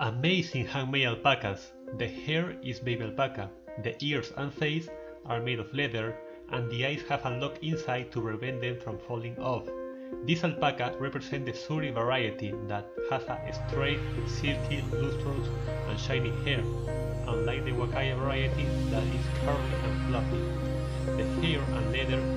Amazing handmade alpacas. The hair is baby alpaca, the ears and face are made of leather, and the eyes have a lock inside to prevent them from falling off. This alpaca represents the Suri variety that has a straight, silky, lustrous and shiny hair, unlike the Wakaya variety that is curly and fluffy. The hair and leather